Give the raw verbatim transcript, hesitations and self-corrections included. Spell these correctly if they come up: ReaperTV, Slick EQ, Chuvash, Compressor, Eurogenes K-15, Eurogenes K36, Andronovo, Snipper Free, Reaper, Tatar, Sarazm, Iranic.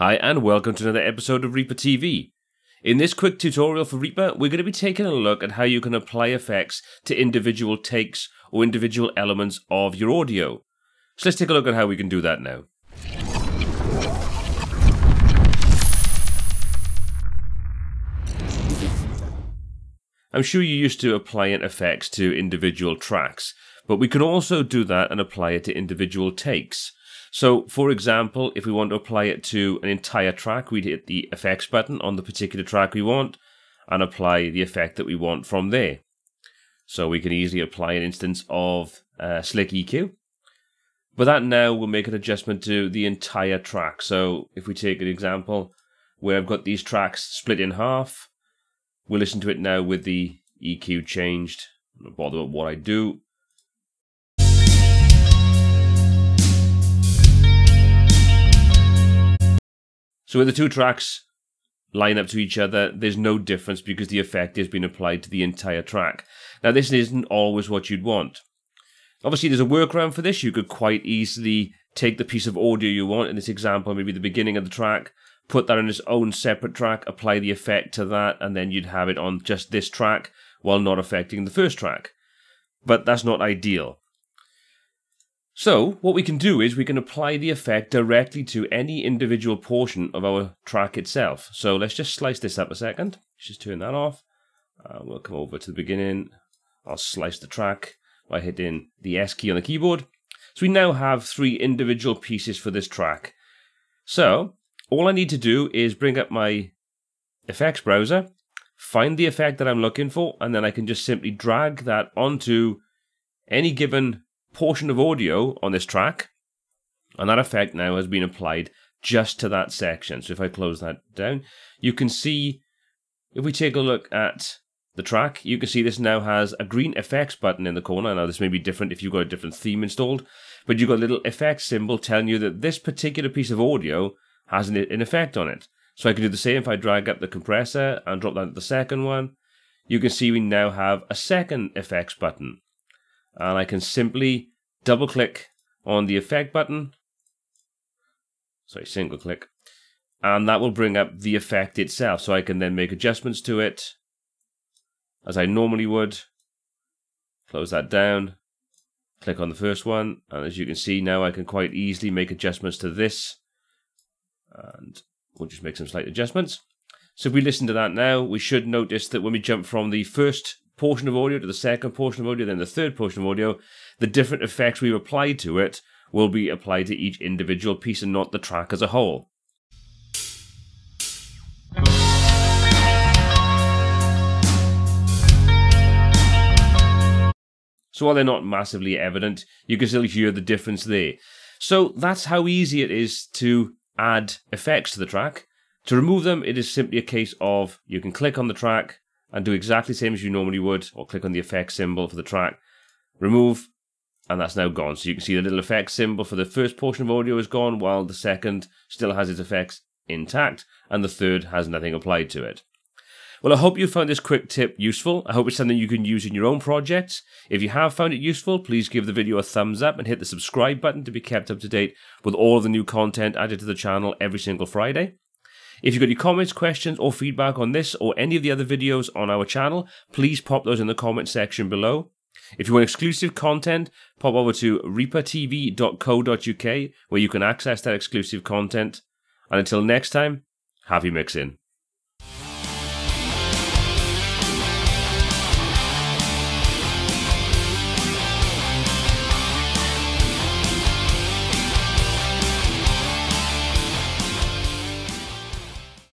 Hi and welcome to another episode of ReaperTV. In this quick tutorial for Reaper, we're going to be taking a look at how you can apply effects to individual takes or individual elements of your audio. So let's take a look at how we can do that now. I'm sure you're used to applying effects to individual tracks, but we can also do that and apply it to individual takes. So, for example, if we want to apply it to an entire track, we'd hit the effects button on the particular track we want and apply the effect that we want from there. So we can easily apply an instance of uh, Slick E Q. But that now will make an adjustment to the entire track. So if we take an example where I've got these tracks split in half, we'll listen to it now with the E Q changed. I'm not bothered about what I do. So when the two tracks line up to each other, there's no difference because the effect has been applied to the entire track. Now, this isn't always what you'd want. Obviously, there's a workaround for this. You could quite easily take the piece of audio you want, in this example, maybe the beginning of the track, put that on its own separate track, apply the effect to that, and then you'd have it on just this track while not affecting the first track. But that's not ideal. So what we can do is we can apply the effect directly to any individual portion of our track itself. So let's just slice this up a second. Let's just turn that off. Uh, we'll come over to the beginning. I'll slice the track by hitting the S key on the keyboard. So we now have three individual pieces for this track. So all I need to do is bring up my effects browser, find the effect that I'm looking for, and then I can just simply drag that onto any given portion of audio on this track, and that effect now has been applied just to that section. So if I close that down, you can see, if we take a look at the track, you can see this now has a green effects button in the corner. Now, this may be different if you've got a different theme installed, but you've got a little effects symbol telling you that this particular piece of audio has an, an effect on it. So I can do the same if I drag up the compressor and drop down to the second one. You can see we now have a second effects button. And I can simply double click on the effect button, sorry, single click, and that will bring up the effect itself. So I can then make adjustments to it as I normally would. Close that down, click on the first one, and as you can see now, I can quite easily make adjustments to this, and we'll just make some slight adjustments. So if we listen to that now, we should notice that when we jump from the first portion of audio to the second portion of audio, then the third portion of audio, the different effects we've applied to it will be applied to each individual piece and not the track as a whole. So while they're not massively evident, you can still hear the difference there. So that's how easy it is to add effects to the track. To remove them, it is simply a case of you can click on the track and do exactly the same as you normally would, or click on the effect symbol for the track, remove, and that's now gone. So you can see the little effect symbol for the first portion of audio is gone, while the second still has its effects intact, and the third has nothing applied to it. Well, I hope you found this quick tip useful. I hope it's something you can use in your own projects. If you have found it useful, please give the video a thumbs up and hit the subscribe button to be kept up to date with all of the new content added to the channel every single Friday. If you've got any comments, questions, or feedback on this or any of the other videos on our channel, please pop those in the comment section below. If you want exclusive content, pop over to reaper T V dot co dot U K where you can access that exclusive content. And until next time, happy mixing.